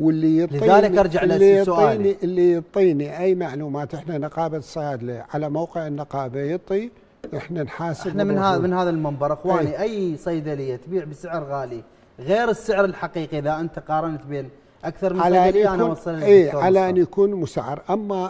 واللي يعطيني لذلك ارجع لسؤالي اللي يعطيني اي معلومات، احنا نقابه صيادله على موقع النقابه يعطي، احنا نحاسب. احنا من هذا المنبر اخواني، اي صيدليه تبيع بسعر غالي غير السعر الحقيقي اذا انت قارنت بين اكثر من صيدليه انا وصلت على ان يكون مسعر. اما